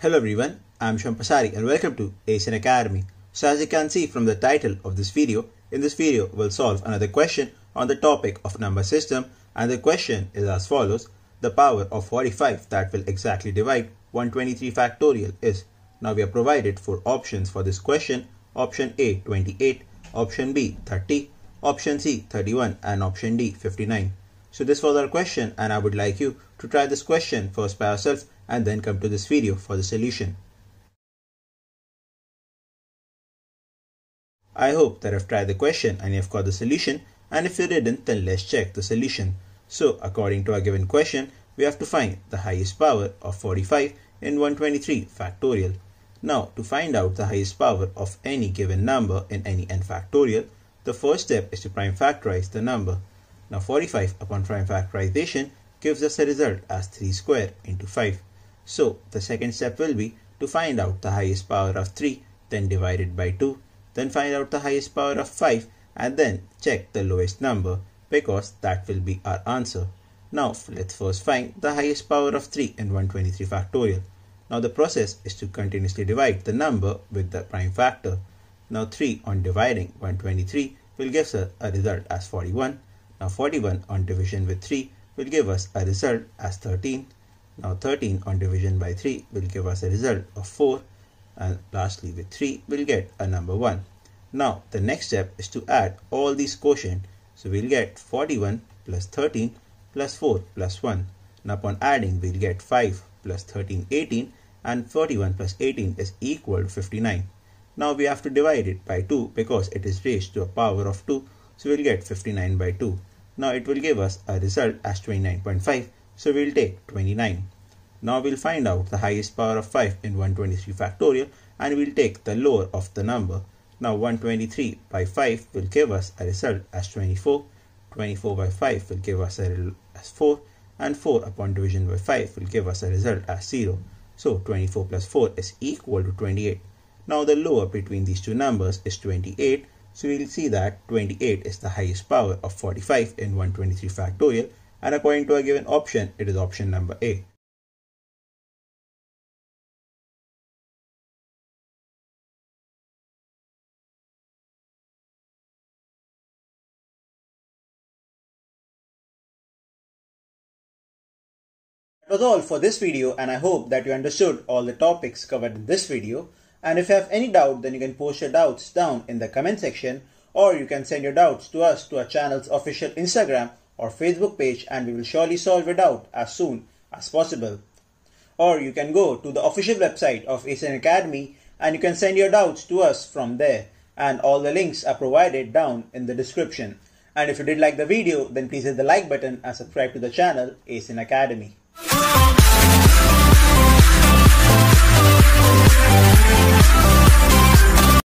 Hello everyone, I am Shivam Pasari and welcome to Ace In Academy. So as you can see from the title of this video, in this video we'll solve another question on the topic of number system, and the question is as follows. The power of 45 that will exactly divide 123 factorial is. Now we are provided four options for this question. Option A 28, option B 30, option C 31 and option D 59. So this was our question, and I would like you to try this question first by yourself and then come to this video for the solution. I hope that I've tried the question and you've got the solution, and if you didn't, then let's check the solution. So according to our given question, we have to find the highest power of 45 in 123 factorial. Now to find out the highest power of any given number in any n factorial, the first step is to prime factorize the number. Now 45 upon prime factorization gives us a result as 3 squared into 5. So the second step will be to find out the highest power of 3, then divide it by 2, then find out the highest power of 5 and then check the lowest number, because that will be our answer. Now let's first find the highest power of 3 in 123 factorial. Now the process is to continuously divide the number with the prime factor. Now 3 on dividing 123 will give us a result as 41. Now 41 on division with 3 will give us a result as 13. Now 13 on division by 3 will give us a result of 4. And lastly with 3 we'll get a number 1. Now the next step is to add all these quotient. So we'll get 41 plus 13 plus 4 plus 1. Now upon adding we'll get 5 plus 13 18, and 41 plus 18 is equal to 59. Now we have to divide it by 2 because it is raised to a power of 2. So we'll get 59 by 2. Now it will give us a result as 29.5. So we'll take 29. Now we'll find out the highest power of 5 in 123 factorial, and we'll take the lower of the number. Now 123 by 5 will give us a result as 24. 24 by 5 will give us a result as 4. And 4 upon division by 5 will give us a result as 0. So 24 plus 4 is equal to 28. Now the lower between these two numbers is 28. So we'll see that 28 is the highest power of 45 in 123 factorial, and according to a given option, it is option number A. That was all for this video, and I hope that you understood all the topics covered in this video. And if you have any doubt, then you can post your doubts down in the comment section, or you can send your doubts to us to our channel's official Instagram or Facebook page, and we will surely solve your doubt as soon as possible. Or you can go to the official website of Ace In Academy and you can send your doubts to us from there, and all the links are provided down in the description. And if you did like the video, then please hit the like button and subscribe to the channel Ace In Academy. Oh,